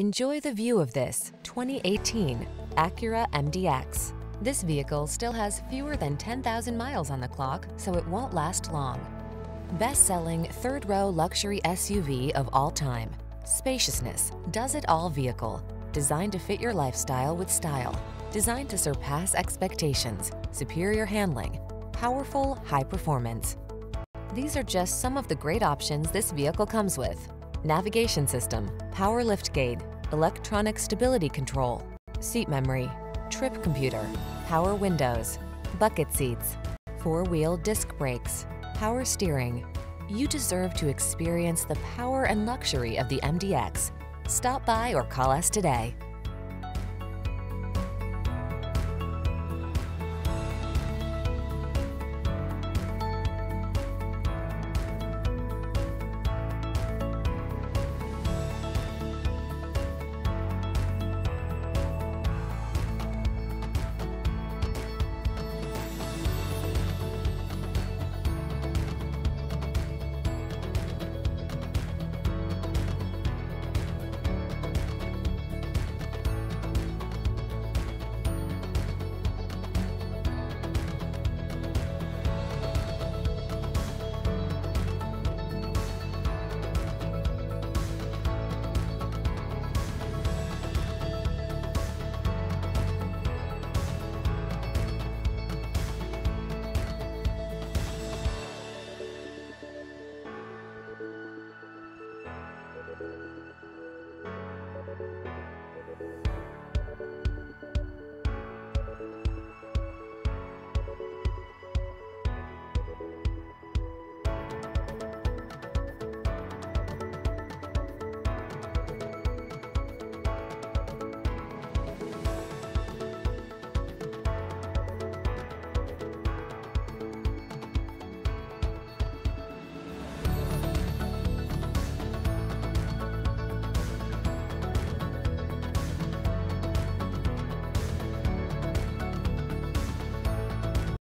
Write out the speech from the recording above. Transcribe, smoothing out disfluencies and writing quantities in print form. Enjoy the view of this 2018 Acura MDX. This vehicle still has fewer than 10,000 miles on the clock, so it won't last long. Best-selling third-row luxury SUV of all time. Spaciousness, does-it-all vehicle. Designed to fit your lifestyle with style. Designed to surpass expectations. Superior handling. Powerful, high performance. These are just some of the great options this vehicle comes with. Navigation system, power liftgate, electronic stability control, seat memory, trip computer, power windows, bucket seats, four-wheel disc brakes, power steering. You deserve to experience the power and luxury of the MDX. Stop by or call us today.